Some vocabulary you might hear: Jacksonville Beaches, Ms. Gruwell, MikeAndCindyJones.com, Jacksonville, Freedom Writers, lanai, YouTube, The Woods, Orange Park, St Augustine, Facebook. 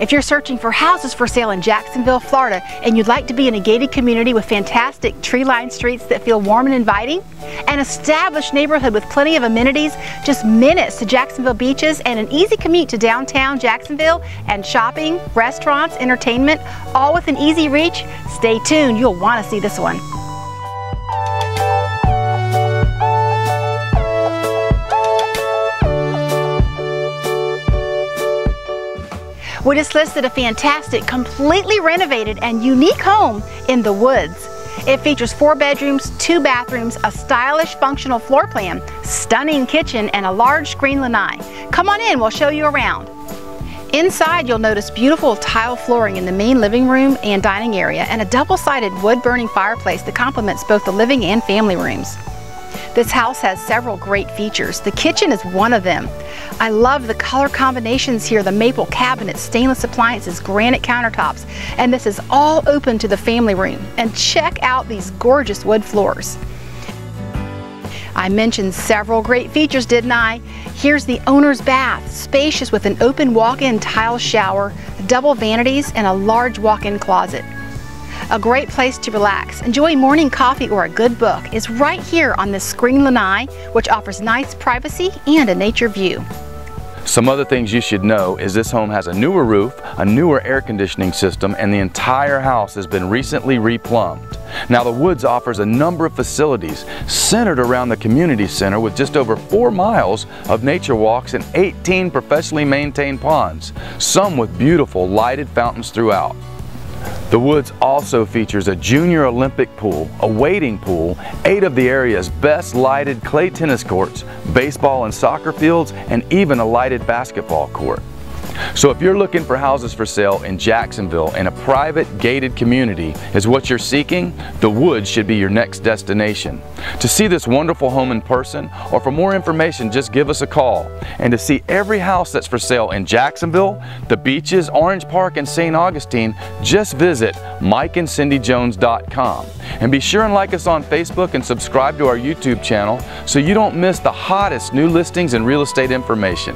If you're searching for houses for sale in Jacksonville, Florida, and you'd like to be in a gated community with fantastic tree-lined streets that feel warm and inviting, an established neighborhood with plenty of amenities, just minutes to Jacksonville Beaches, and an easy commute to downtown Jacksonville, and shopping, restaurants, entertainment, all with an easy reach, stay tuned. You'll want to see this one. We just listed a fantastic, completely renovated and unique home in The Woods. It features 4 bedrooms, 2 bathrooms, a stylish functional floor plan, stunning kitchen, and a large screen lanai. Come on in, we'll show you around. Inside, you'll notice beautiful tile flooring in the main living room and dining area, and a double-sided wood-burning fireplace that complements both the living and family rooms. This house has several great features. The kitchen is one of them. I love the color combinations here, the maple cabinets, stainless appliances, granite countertops, and this is all open to the family room. And check out these gorgeous wood floors. I mentioned several great features, didn't I? Here's the owner's bath, spacious with an open walk-in tile shower, double vanities, and a large walk-in closet. A great place to relax, enjoy morning coffee or a good book is right here on this screen lanai, which offers nice privacy and a nature view. Some other things you should know is this home has a newer roof, a newer air conditioning system, and the entire house has been recently replumbed. Now, The Woods offers a number of facilities centered around the community center with just over 4 miles of nature walks and 18 professionally maintained ponds, some with beautiful lighted fountains throughout. The Woods also features a junior Olympic pool, a wading pool, 8 of the area's best lighted clay tennis courts, baseball and soccer fields, and even a lighted basketball court. So if you're looking for houses for sale in Jacksonville and a private gated community is what you're seeking, The Woods should be your next destination. To see this wonderful home in person or for more information, just give us a call. And to see every house that's for sale in Jacksonville, the Beaches, Orange Park, and St. Augustine, just visit MikeAndCindyJones.com. And be sure and like us on Facebook and subscribe to our YouTube channel so you don't miss the hottest new listings and real estate information.